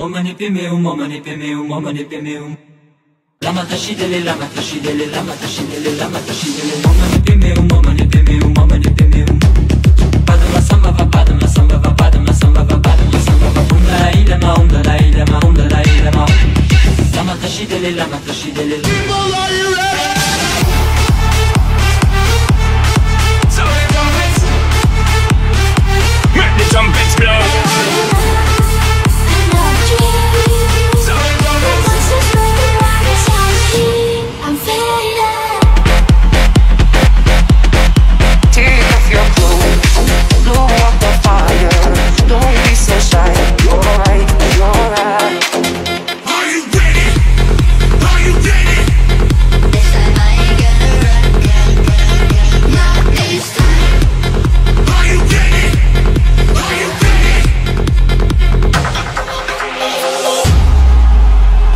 O mani pimeum. Lama tashidele, lama tashidele, lama tashidele, lama tashidele. O mani pimeum. Padma samba va. Umla ilama. Lama tashidele. People, are you ready?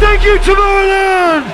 Thank you, Tomorrowland!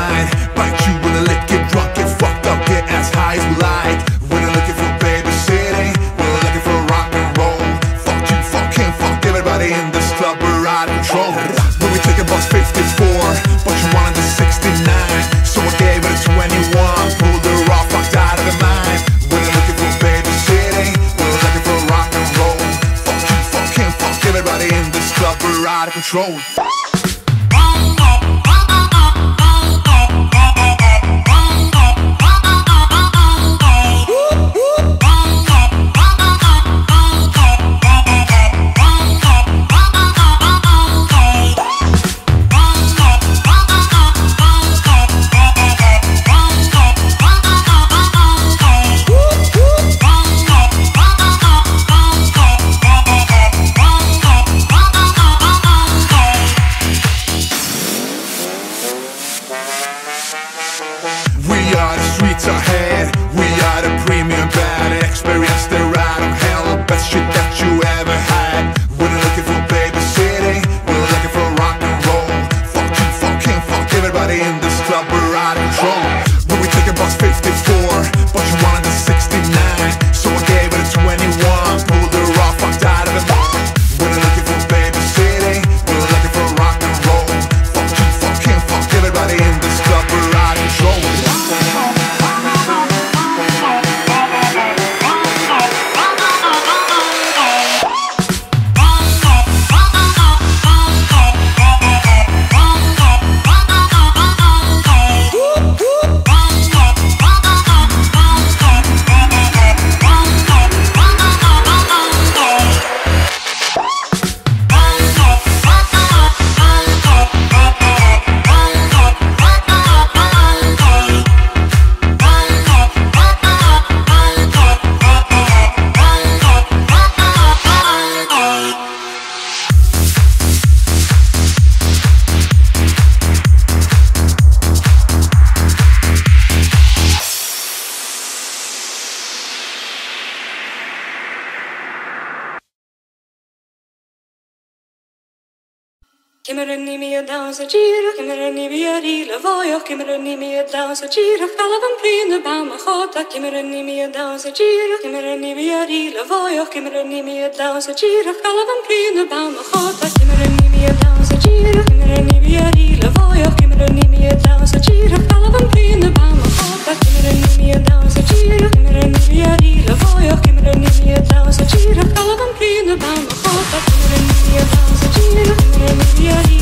mind. Bite you when I lick, get drunk, get fucked up, get as high as we like. When I'm looking for babysitting, when I'm looking for rock and roll. Fuck you, fuck him, fuck everybody in this club, we're out of control. When we take a bus 54, but you wanted the 69, so I gave it to anyone. Pulled her off, fucked out of the mind. When I'm looking for babysitting, when I'm looking for rock and roll. Fuck you, fuck him, fuck everybody in this club, we're out of control. Ahead, we are the premium band. Experience the ride of hell, best shit that you ever had. We're looking for babysitting, we're looking for rock and roll. Fuck you, fuck him, fuck everybody in this club, we're out of control. When we take a bus 54, but you wanted the 69, so I gave it to anyone. Pulled her off, fucked out of the mind. We're looking for babysitting, we're looking for rock and roll. Fuck you, fuck him, fuck everybody in this club, we're out of control. Che mi renni mia danza gira, che mi renni mia rila voglio, che mi renni mia danza gira, calavan prende bama jota, che mi renni mia danza gira, che mi renni mia rila voglio, che mi renni mia danza gira, calavan prende bama jota, che mi renni mia danza gira, che mi renni mia rila voglio, che mi renni mia danza gira, calavan prende bama jota, che mi renni mia danza gira, che mi renni mia rila voglio, che mi renni mia danza gira, calavan prende bama jota, che mi renni mia danza gira, che mi renni mia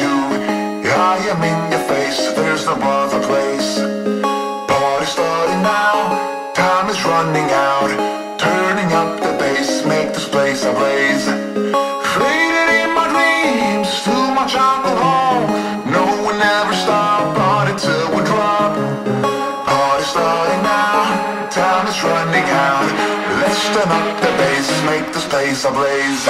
you, I am in your face, there's no other place. Party's starting now, time is running out. Turning up the bass, make this place ablaze. Faded in my dreams, too much alcohol. No, we'll never stop, party till we drop. Party's starting now, time is running out. Let's turn up the bass, make this place ablaze.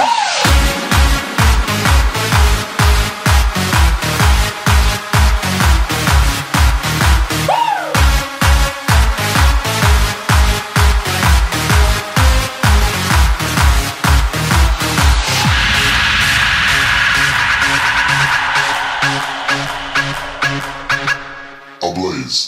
Ablaze.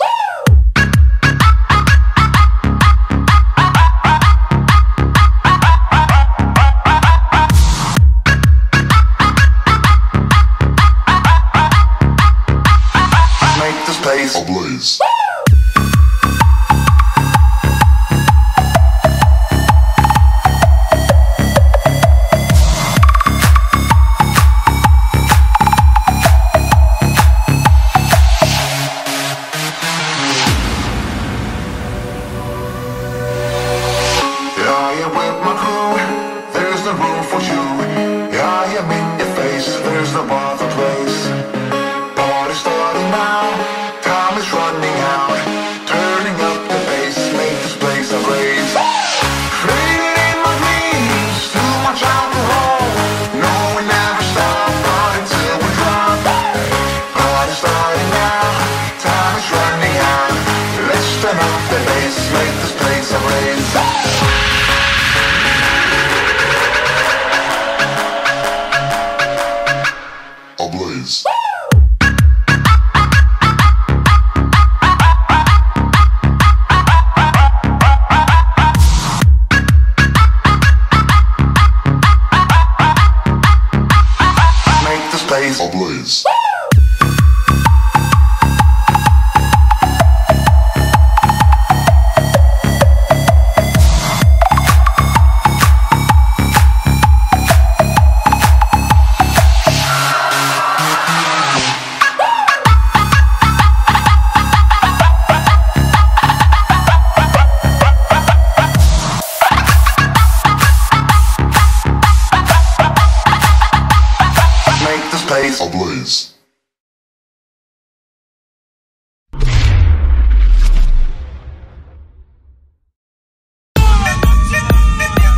Make this place ablaze. Ablaze. Make this place ablaze. Ablaze.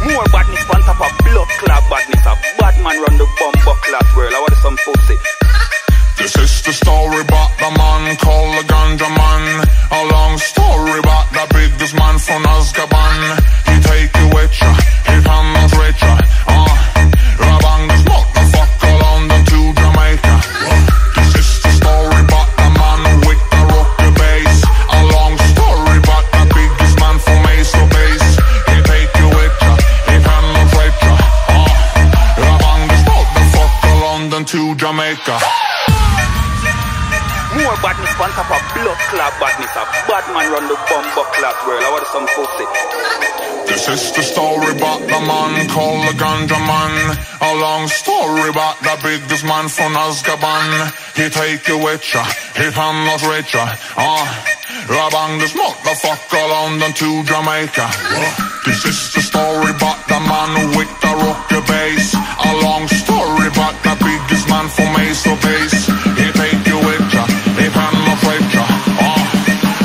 More badness on top of blood clot badness. A bad man run the bumper clot world. I want some pussy. This is the story about the man called the Ganja Man. A long story about the biggest man from Azkaban. He take you with ya, he handles with ya. Rabang this motherfucker London to Jamaica. This is the story about the man with the rocky bass. A long story about the biggest man from Mesa Base. He take you with ya, he handles with ya.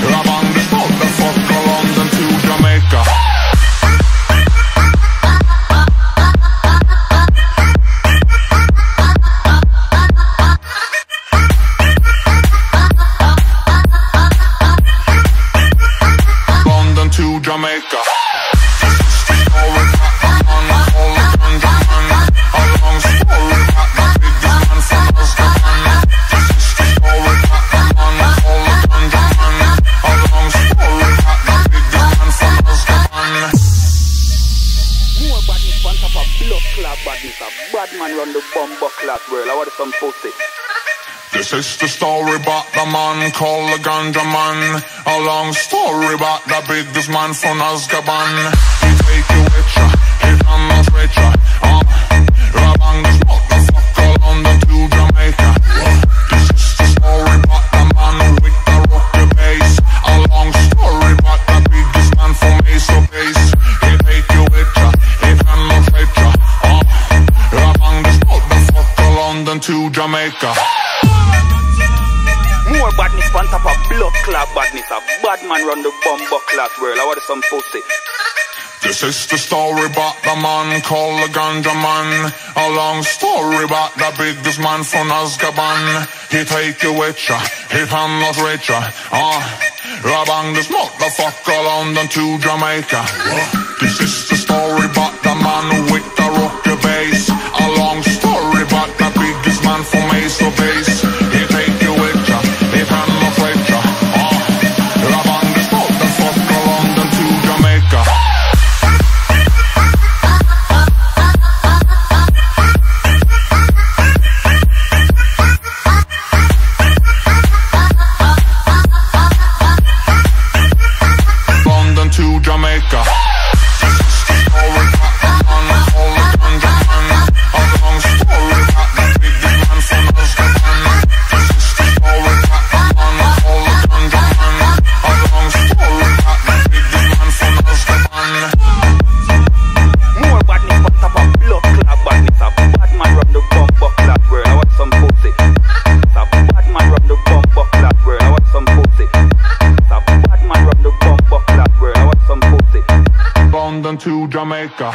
Rabang this motherfucker London to Jamaica. More badness on top of blood clot badness. A bad man run the bumper clot world. I want some pussy. This is the story about the man called the Ganja Man. A long story about the biggest man from Azkaban. He take you with ya, he handles with ya. Rabang this motherfucker London to Jamaica. This is the story about the man with the rocky bass. A long story about the biggest man from Mesa Base. He take you with ya, he handles with ya. Rabang this motherfucker London to Jamaica. Jamaica. More badness on top of blood clot badness. A bad man run the bumper clot world. I want some pussy. This is the story about the man called the Ganja Man. A long story about the biggest man from Azkaban. He take you with ya, he handles with ya. Rabang this motherfucker London to Jamaica. to Jamaica. More badness on top of blood clot badness. A bad man run the bumper clot world. I want some pussy. This is the story about the man called the Ganja Man. A long story about the biggest man from Azkaban. He take you with ya, he pan not rich ya. Rabang this motherfucker London to Jamaica. This is the story about the man with the rocky bass. A long story about the biggest man from Ace of Base. He take you with ya, he pan not rich ya. Rabang this motherfucker London to Jamaica. To Jamaica.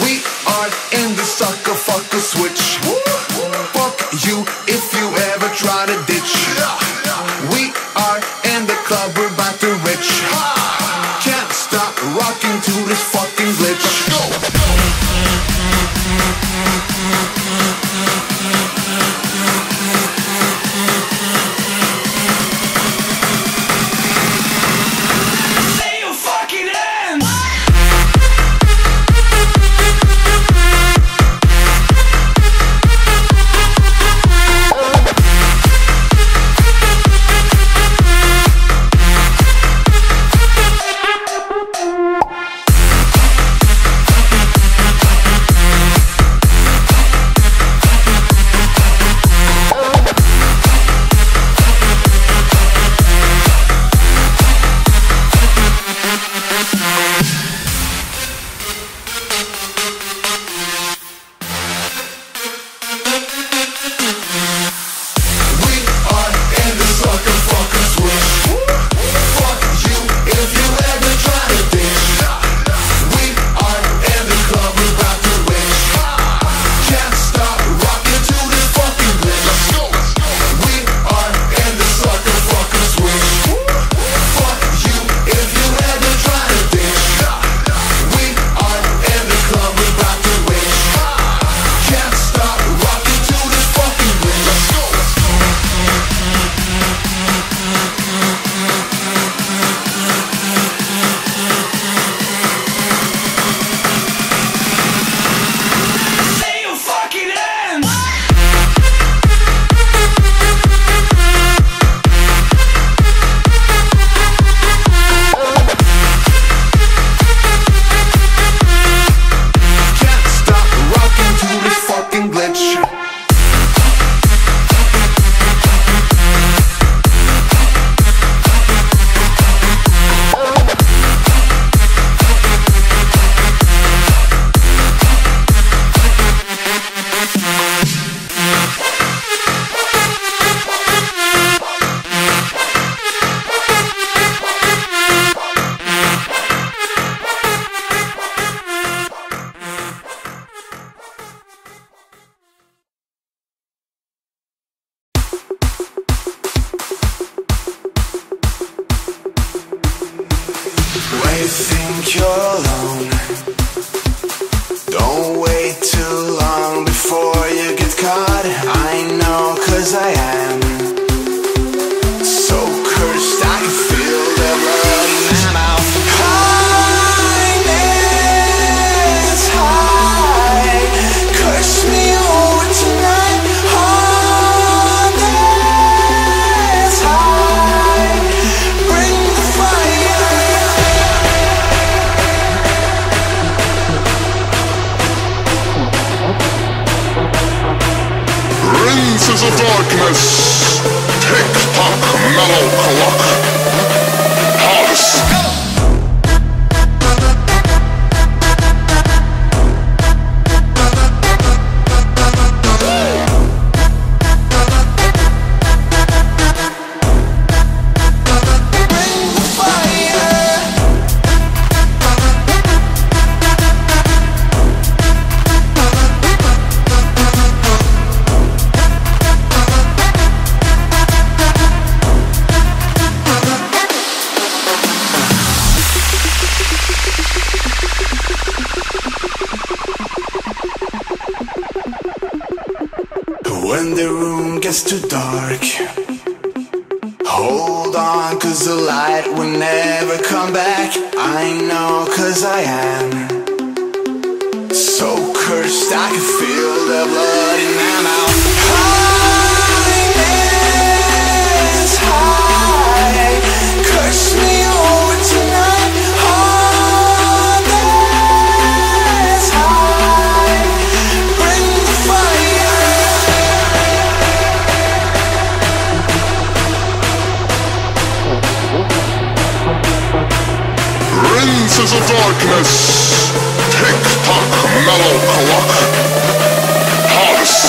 We are in the sucker fucker switch. Fuck you if you ever try to ditch. We are in the club, we're about to rich. Can't stop rocking to this fucking glitch. Let's go. Think you're alone. Don't wait too long before you get caught. I know, cause I am so cursed, I can feel the blood in my mouth. Highness, high, curse me over tonight. Highness, high, bring the fire. Of darkness. gets too dark. Hold on, cause the light will never come back. I know, cause I am so cursed. I can feel the blood in my mouth. Highness, high, curse me over tonight. Princes of darkness, tick-tock, mellow clock, harvest.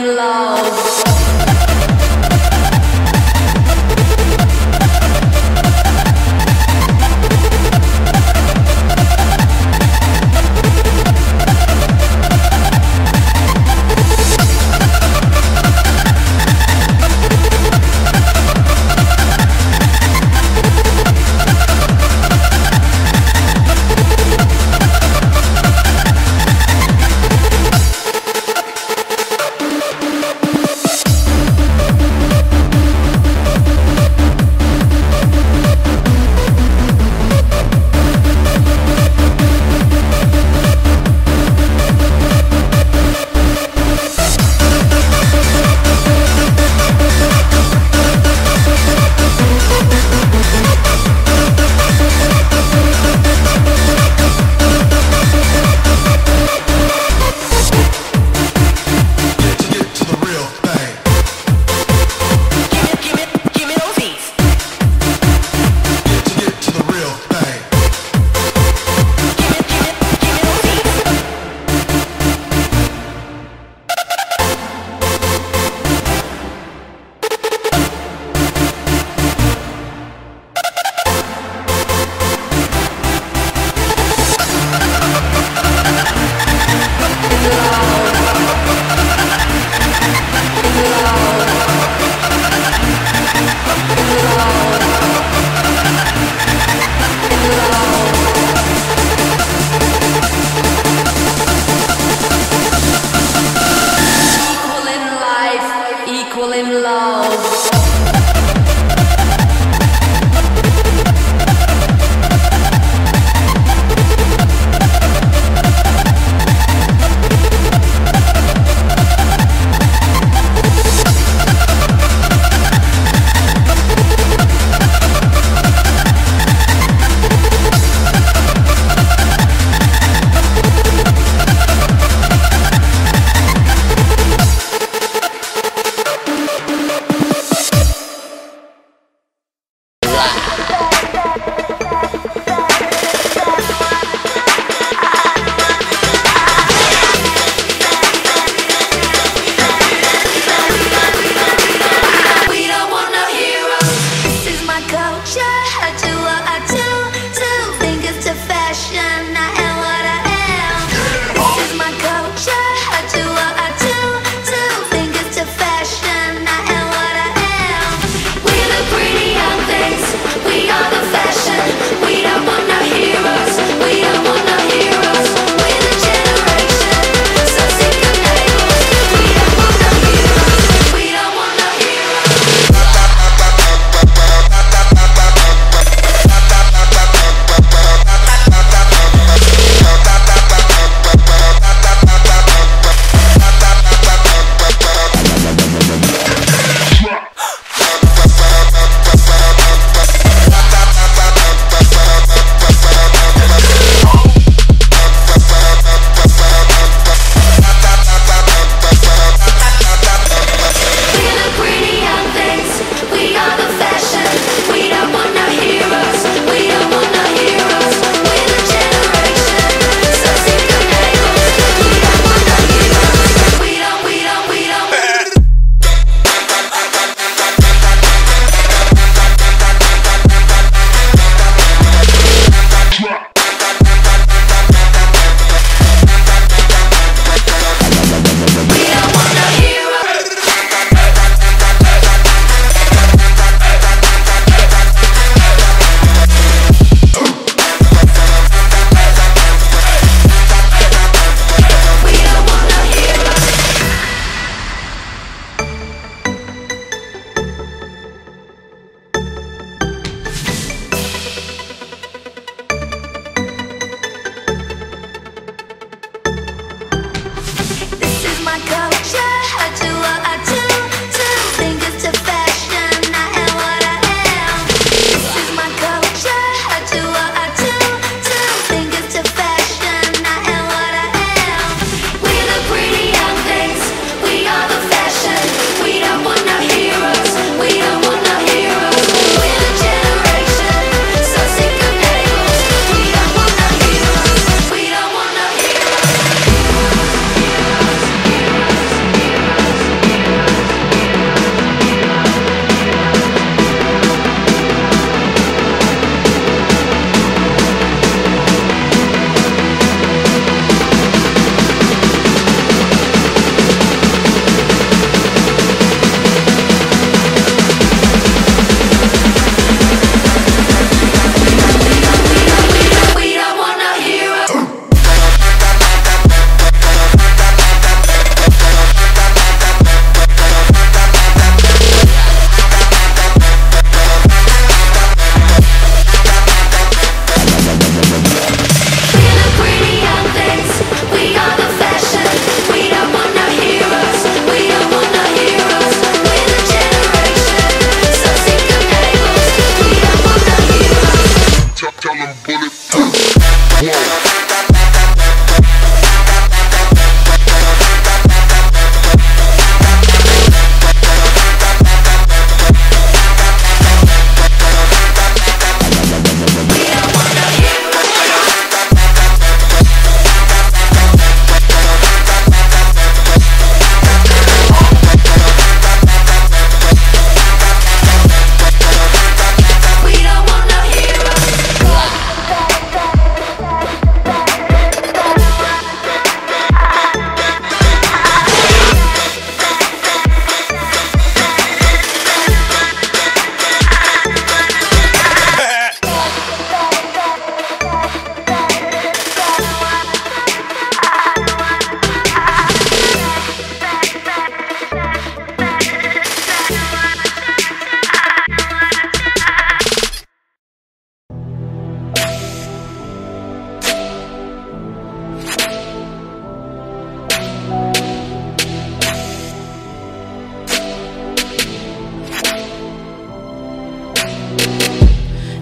in love. Equal in love.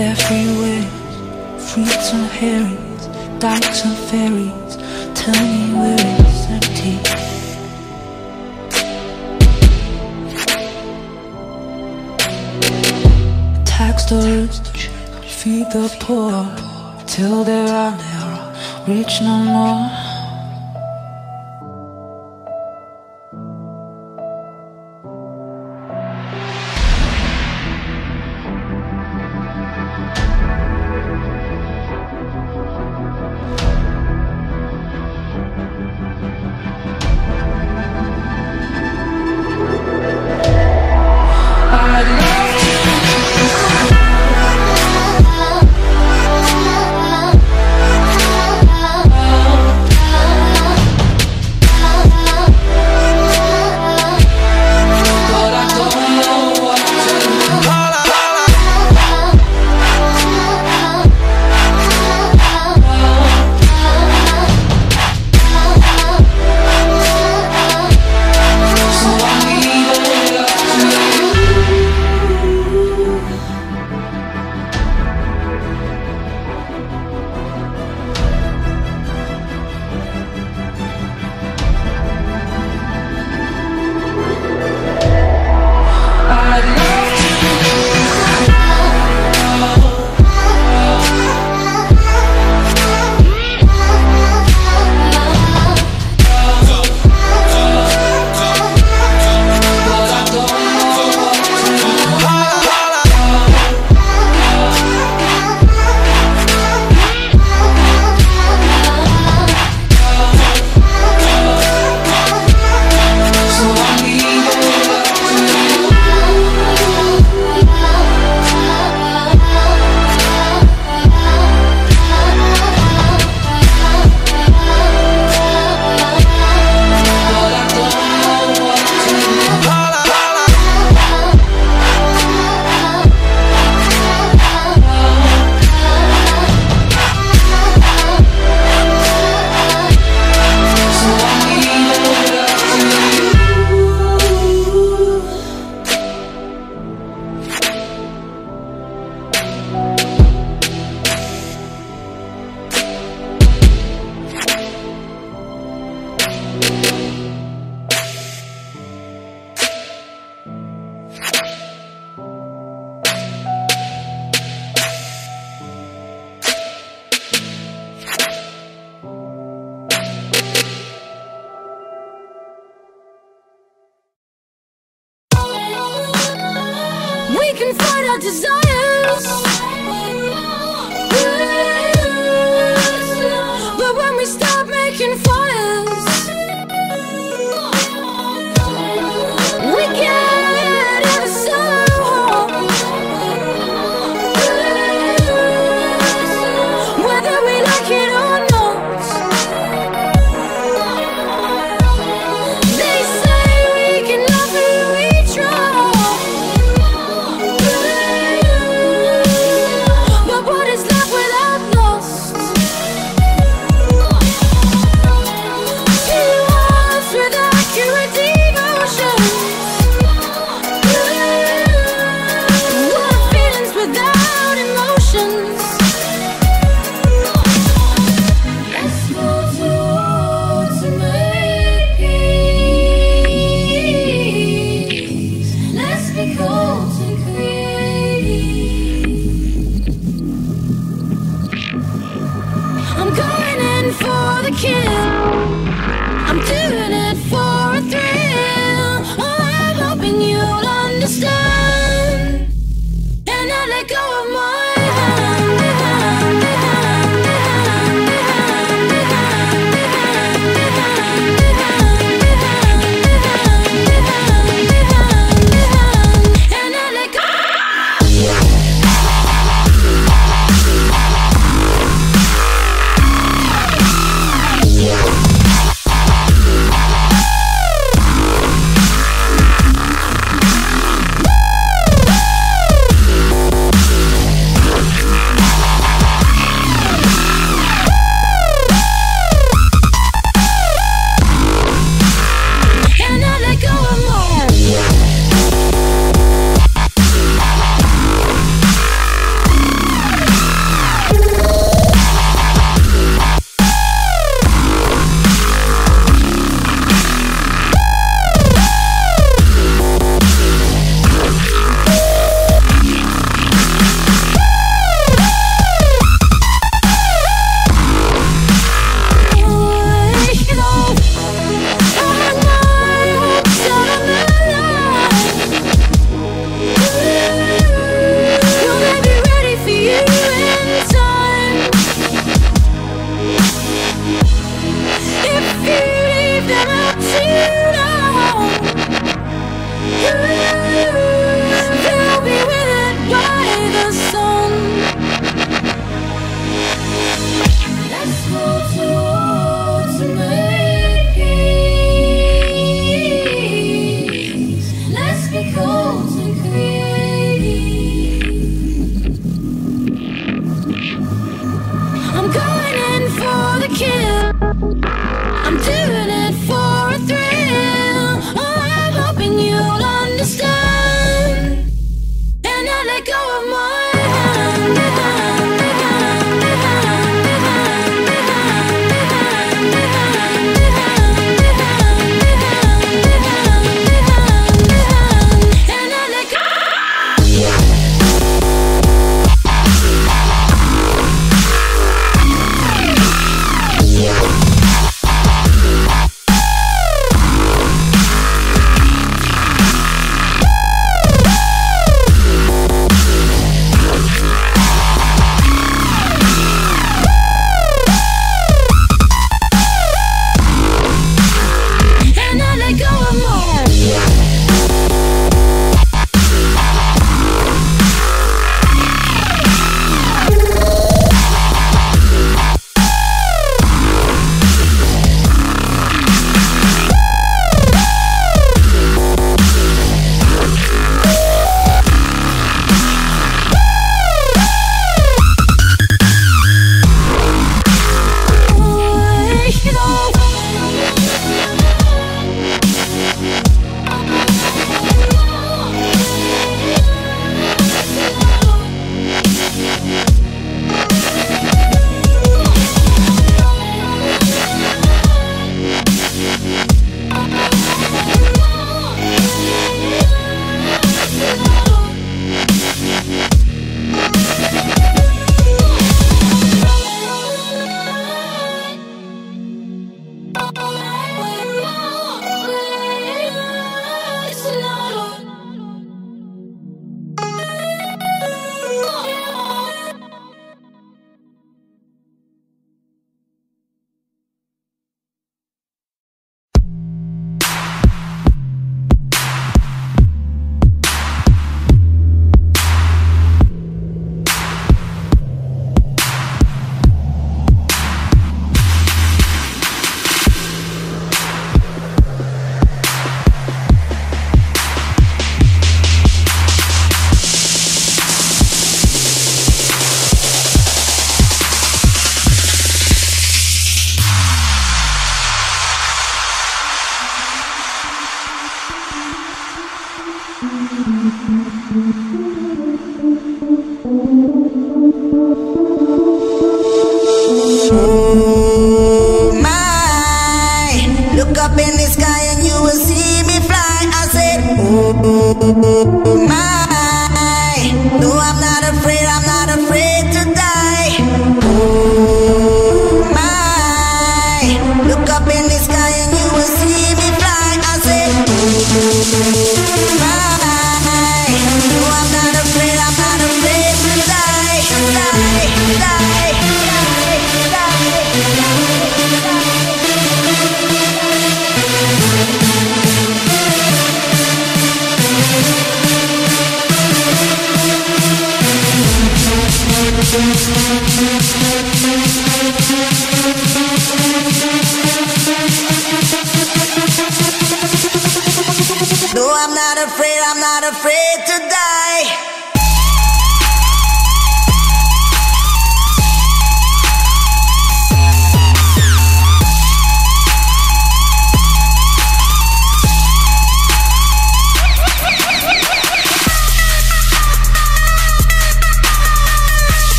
everywhere. Fruits and herrings, dykes and fairies, tell me where it's empty. Tax the rich, feed the poor, till they are rich no more.